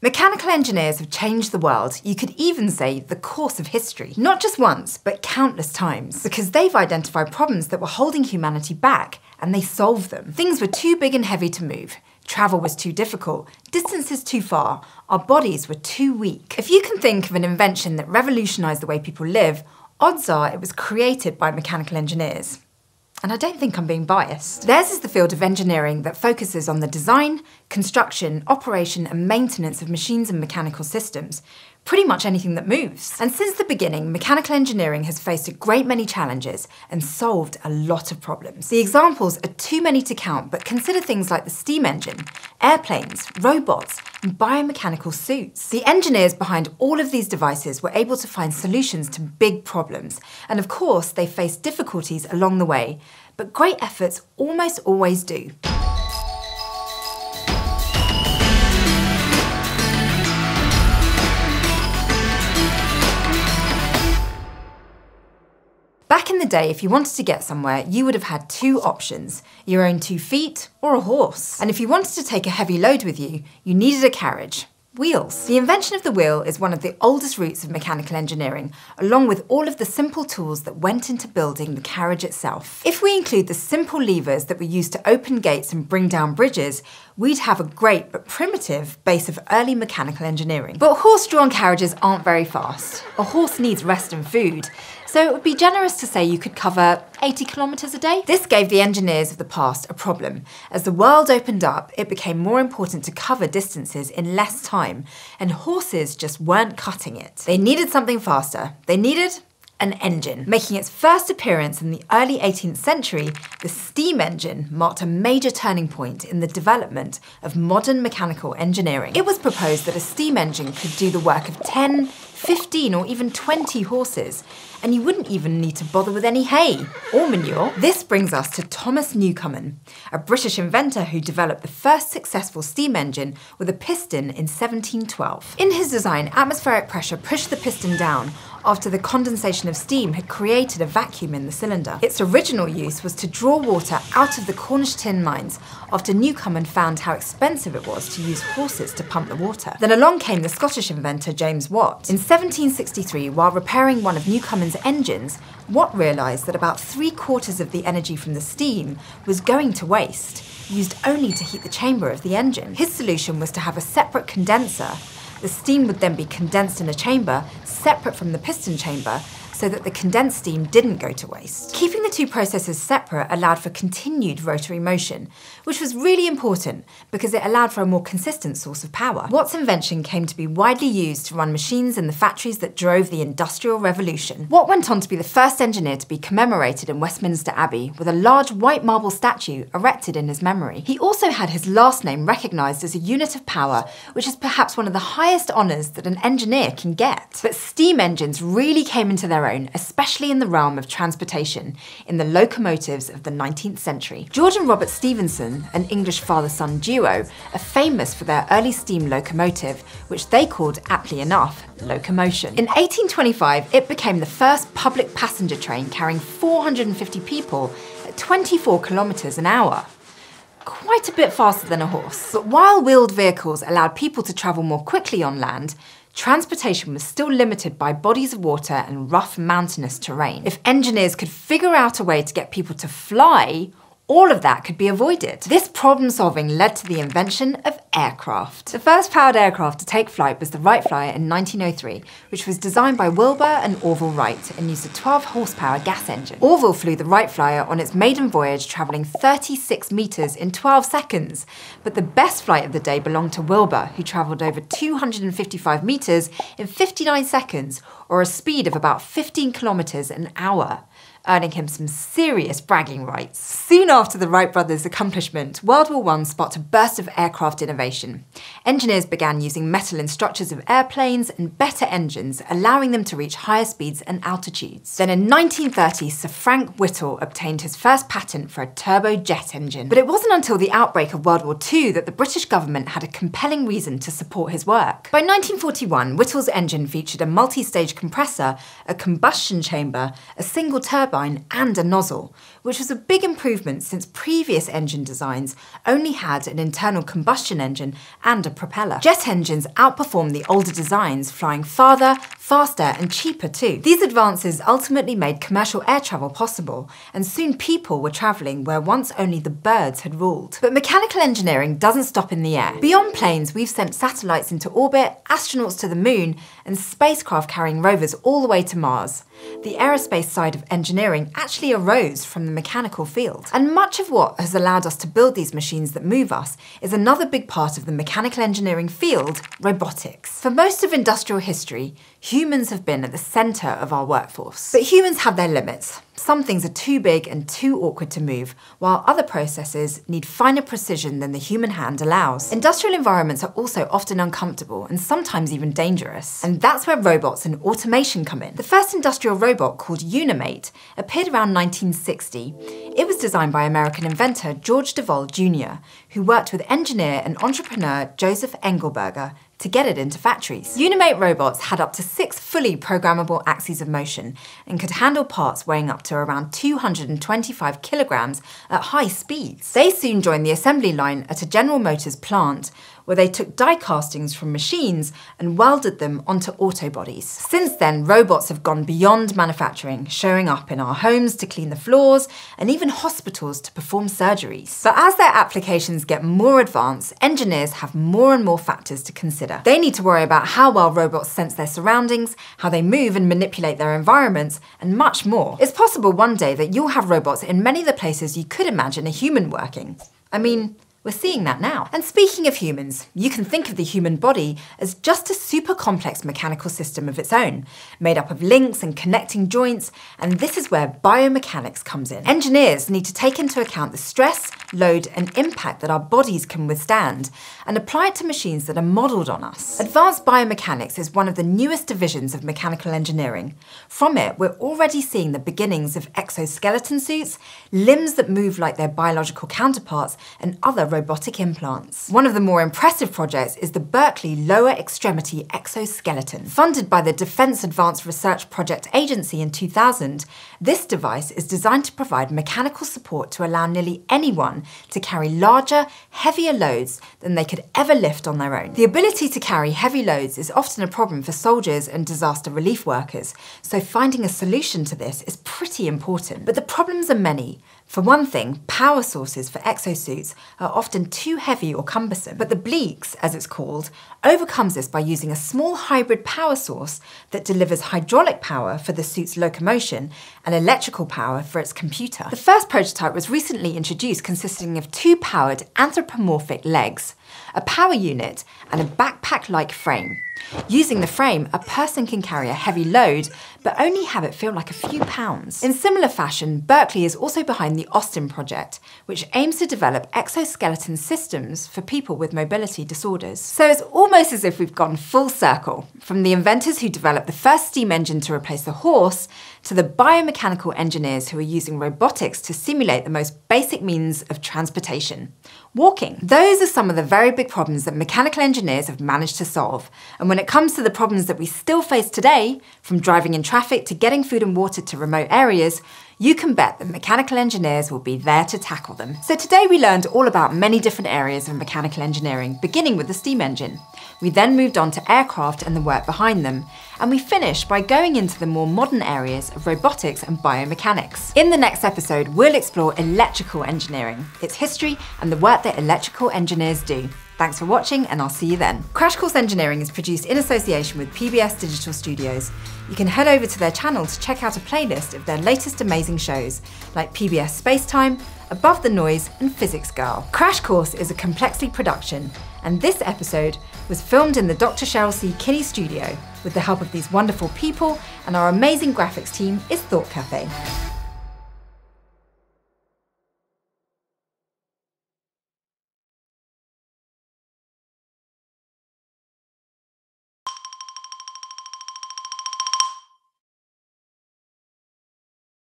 Mechanical engineers have changed the world, you could even say the course of history. Not just once, but countless times, because they've identified problems that were holding humanity back, and they solved them. Things were too big and heavy to move, travel was too difficult, distances too far, our bodies were too weak. If you can think of an invention that revolutionized the way people live, odds are it was created by mechanical engineers. And I don't think I'm being biased. Theirs is the field of engineering that focuses on the design, construction, operation and maintenance of machines and mechanical systems, pretty much anything that moves. And since the beginning, mechanical engineering has faced a great many challenges and solved a lot of problems. The examples are too many to count, but consider things like the steam engine, airplanes, robots, and biomechanical suits. The engineers behind all of these devices were able to find solutions to big problems, and of course they faced difficulties along the way, but great efforts almost always do. Back in the day, if you wanted to get somewhere, you would have had two options, your own 2 feet or a horse. And if you wanted to take a heavy load with you, you needed a carriage. Wheels. The invention of the wheel is one of the oldest roots of mechanical engineering, along with all of the simple tools that went into building the carriage itself. If we include the simple levers that were used to open gates and bring down bridges, we'd have a great but primitive base of early mechanical engineering. But horse-drawn carriages aren't very fast. A horse needs rest and food, so it would be generous to say you could cover 80 kilometers a day. This gave the engineers of the past a problem. As the world opened up, it became more important to cover distances in less time, and horses just weren't cutting it. They needed something faster. They needed an engine. Making its first appearance in the early 18th century, the steam engine marked a major turning point in the development of modern mechanical engineering. It was proposed that a steam engine could do the work of 10, 15 or even 20 horses, and you wouldn't even need to bother with any hay or manure. This brings us to Thomas Newcomen, a British inventor who developed the first successful steam engine with a piston in 1712. In his design, atmospheric pressure pushed the piston down after the condensation of steam had created a vacuum in the cylinder. Its original use was to draw water out of the Cornish tin mines after Newcomen found how expensive it was to use horses to pump the water. Then along came the Scottish inventor James Watt. In 1763, while repairing one of Newcomen's engines, Watt realised that about 3/4 of the energy from the steam was going to waste, used only to heat the chamber of the engine. His solution was to have a separate condenser. The steam would then be condensed in a chamber, separate from the piston chamber, so that the condensed steam didn't go to waste. Keeping the two processes separate allowed for continued rotary motion, which was really important because it allowed for a more consistent source of power. Watt's invention came to be widely used to run machines in the factories that drove the Industrial Revolution. Watt went on to be the first engineer to be commemorated in Westminster Abbey with a large white marble statue erected in his memory. He also had his last name recognised as a unit of power, which is perhaps one of the highest honours that an engineer can get. But steam engines really came into their own, especially in the realm of transportation, in the locomotives of the 19th century. George and Robert Stephenson, an English father-son duo, are famous for their early steam locomotive, which they called, aptly enough, locomotion. In 1825, it became the first public passenger train carrying 450 people at 24 kilometers an hour. Quite a bit faster than a horse. But while wheeled vehicles allowed people to travel more quickly on land, transportation was still limited by bodies of water and rough mountainous terrain. If engineers could figure out a way to get people to fly, all of that could be avoided. This problem solving led to the invention of aircraft. The first powered aircraft to take flight was the Wright Flyer in 1903, which was designed by Wilbur and Orville Wright and used a 12 horsepower gas engine. Orville flew the Wright Flyer on its maiden voyage, travelling 36 metres in 12 seconds, but the best flight of the day belonged to Wilbur, who travelled over 255 metres in 59 seconds, or a speed of about 15 kilometres an hour, earning him some serious bragging rights. Soon after the Wright brothers' accomplishment, World War I sparked a burst of aircraft innovation. Engineers began using metal in structures of airplanes and better engines, allowing them to reach higher speeds and altitudes. Then in 1930, Sir Frank Whittle obtained his first patent for a turbojet engine. But it wasn't until the outbreak of World War II that the British government had a compelling reason to support his work. By 1941, Whittle's engine featured a multi-stage compressor, a combustion chamber, a single turbine, turbine and a nozzle, which was a big improvement since previous engine designs only had an internal combustion engine and a propeller. Jet engines outperformed the older designs, flying farther, faster and cheaper too. These advances ultimately made commercial air travel possible, and soon people were travelling where once only the birds had ruled. But mechanical engineering doesn't stop in the air. Beyond planes, we've sent satellites into orbit, astronauts to the moon, and spacecraft carrying rovers all the way to Mars. The aerospace side of engineering actually arose from the mechanical field. And much of what has allowed us to build these machines that move us is another big part of the mechanical engineering field, robotics. For most of industrial history, humans have been at the centre of our workforce. But humans have their limits. Some things are too big and too awkward to move, while other processes need finer precision than the human hand allows. Industrial environments are also often uncomfortable and sometimes even dangerous. And that's where robots and automation come in. The first industrial robot, called Unimate, appeared around 1960. It was designed by American inventor George Devol Jr., who worked with engineer and entrepreneur Joseph Engelberger to get it into factories. Unimate robots had up to 6 fully programmable axes of motion and could handle parts weighing up to around 225 kilograms at high speeds. They soon joined the assembly line at a General Motors plant, where they took die castings from machines and welded them onto auto bodies. Since then, robots have gone beyond manufacturing, showing up in our homes to clean the floors and even hospitals to perform surgeries. But as their applications get more advanced, engineers have more and more factors to consider. They need to worry about how well robots sense their surroundings, how they move and manipulate their environments, and much more. It's possible one day that you'll have robots in many of the places you could imagine a human working. I mean, we're seeing that now. And speaking of humans, you can think of the human body as just a super complex mechanical system of its own, made up of links and connecting joints, and this is where biomechanics comes in. Engineers need to take into account the stress, load and impact that our bodies can withstand, and apply it to machines that are modelled on us. Advanced biomechanics is one of the newest divisions of mechanical engineering. From it, we're already seeing the beginnings of exoskeleton suits, limbs that move like their biological counterparts, and other robotic implants. One of the more impressive projects is the Berkeley Lower Extremity Exoskeleton. Funded by the Defense Advanced Research Project Agency in 2000, this device is designed to provide mechanical support to allow nearly anyone to carry larger, heavier loads than they could ever lift on their own. The ability to carry heavy loads is often a problem for soldiers and disaster relief workers, so finding a solution to this is pretty important. But the problems are many. For one thing, power sources for exosuits are often too heavy or cumbersome. But the Bleeks, as it's called, overcomes this by using a small hybrid power source that delivers hydraulic power for the suit's locomotion and electrical power for its computer. The first prototype was recently introduced, consisting of 2 powered anthropomorphic legs, a power unit and a backpack-like frame. Using the frame, a person can carry a heavy load, but only have it feel like a few pounds. In similar fashion, Berkeley is also behind the Austin Project, which aims to develop exoskeleton systems for people with mobility disorders. So it's almost as if we've gone full circle, from the inventors who developed the first steam engine to replace the horse, to the biomechanical engineers who are using robotics to simulate the most basic means of transportation, walking. Those are some of the very big problems that mechanical engineers have managed to solve. And when it comes to the problems that we still face today, from driving in traffic to getting food and water to remote areas, you can bet that mechanical engineers will be there to tackle them. So today we learned all about many different areas of mechanical engineering, beginning with the steam engine. We then moved on to aircraft and the work behind them, and we finished by going into the more modern areas of robotics and biomechanics. In the next episode, we'll explore electrical engineering, its history, and the work that electrical engineers do. Thanks for watching, and I'll see you then. Crash Course Engineering is produced in association with PBS Digital Studios. You can head over to their channel to check out a playlist of their latest amazing shows, like PBS Space Time, Above the Noise, and Physics Girl. Crash Course is a Complexly production, and this episode was filmed in the Dr. Cheryl C. Kinney studio with the help of these wonderful people, and our amazing graphics team is Thought Cafe.